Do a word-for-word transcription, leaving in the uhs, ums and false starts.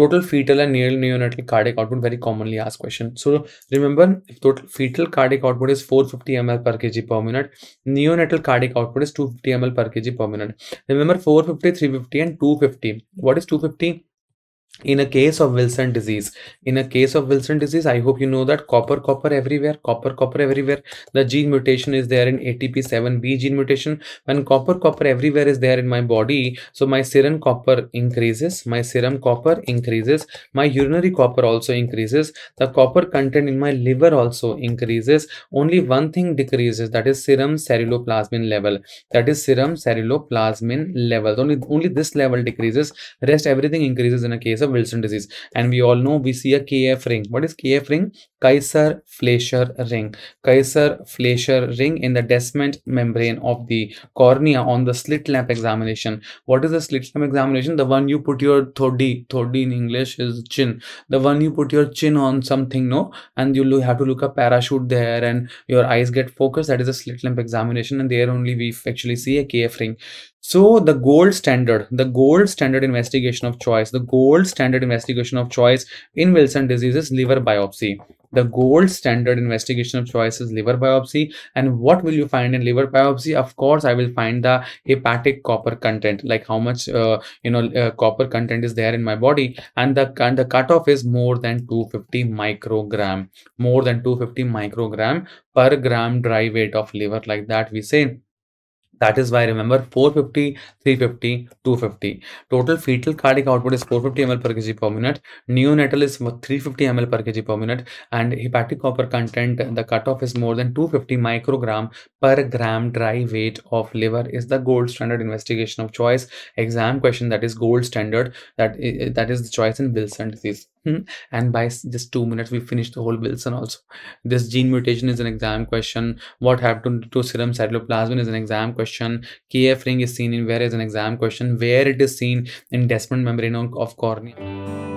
Total fetal and neonatal cardiac output, very commonly asked question. So remember, if total fetal cardiac output is four hundred fifty milliliters per kg per minute, neonatal cardiac output is two hundred fifty milliliters per kg per minute. Remember four hundred fifty, three hundred fifty and two hundred fifty. What is two hundred fifty? In a case of Wilson disease, in a case of Wilson disease, I hope you know that copper, copper everywhere, copper, copper everywhere. The gene mutation is there in A T P seven B gene mutation. When copper, copper everywhere is there in my body, so my serum copper increases, my serum copper increases, my urinary copper also increases, the copper content in my liver also increases. Only one thing decreases, that is serum ceruloplasmin level. That is serum ceruloplasmin level. Only, only this level decreases, rest everything increases in a case of Wilson disease. And we all know we see a K F ring. What is K F ring? Kayser Fleischer ring. Kayser Fleischer ring in the descemet membrane of the cornea on the slit lamp examination. What is the slit lamp examination? The one you put your thodi, thodi in English is chin. The one you put your chin on something, no? And you have to look a parachute there and your eyes get focused. That is a slit lamp examination, and there only we actually see a K F ring. So the gold standard, the gold standard investigation of choice, the gold standard investigation of choice in Wilson disease is liver biopsy. The gold standard investigation of choice is liver biopsy. And what will you find in liver biopsy? Of course, I will find the hepatic copper content, like how much uh, you know uh, copper content is there in my body, and the and the cutoff is more than two hundred fifty microgram, more than two hundred fifty microgram per gram dry weight of liver, like that we say. That is why, remember, four hundred fifty, three hundred fifty, two hundred fifty. Total fetal cardiac output is four hundred fifty milliliters per kg per minute. Neonatal is three hundred fifty milliliters per kg per minute. And hepatic copper content, the cutoff is more than two hundred fifty microgram per gram dry weight of liver is the gold standard investigation of choice. Exam question, that is gold standard. That is, that is the choice in Wilson disease. And by just two minutes, we finished the whole Wilson also. This gene mutation is an exam question. What happened to serum ceruloplasmin is an exam question. K F ring is seen in where is an exam question. Where it is seen in descemet membrane of cornea.